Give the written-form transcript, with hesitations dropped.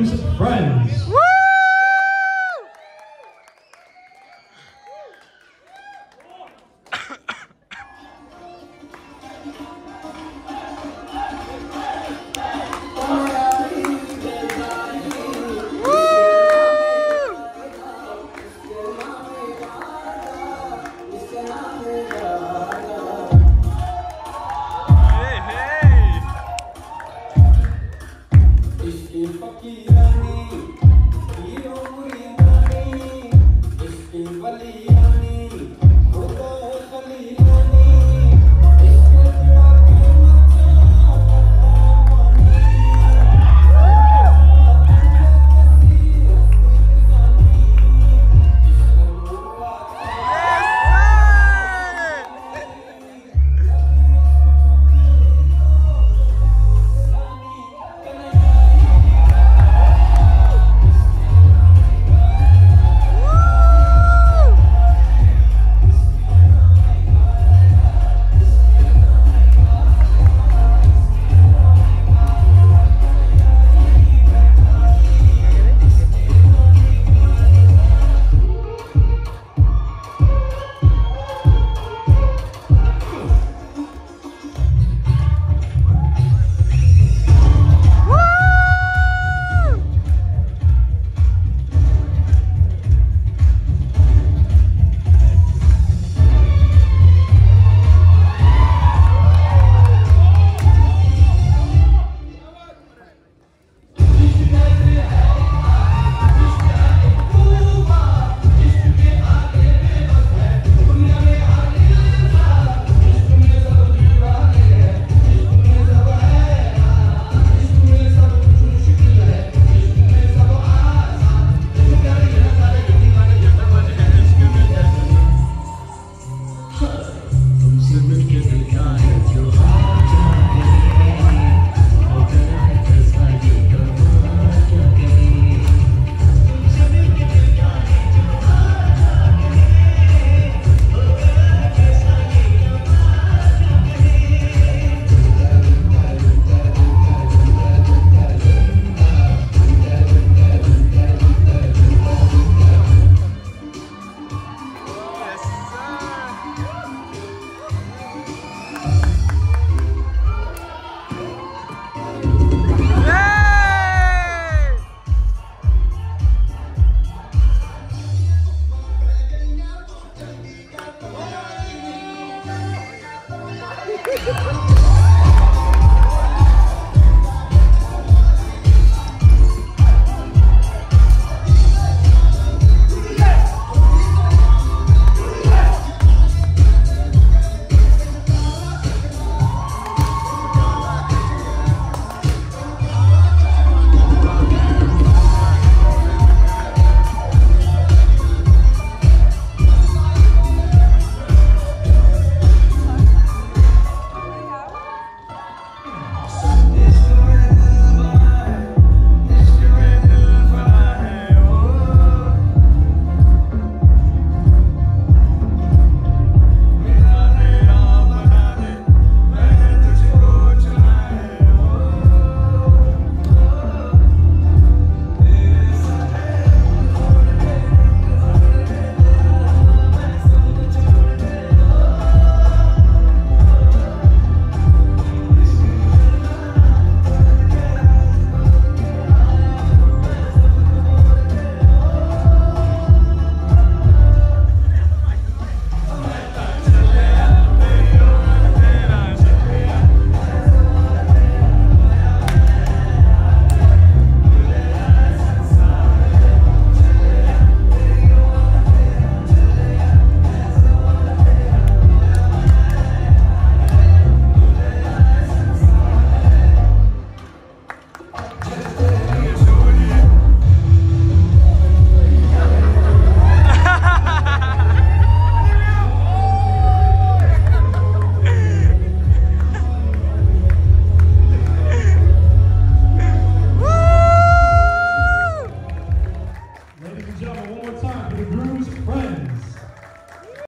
News Friends. Woo! Fuck you.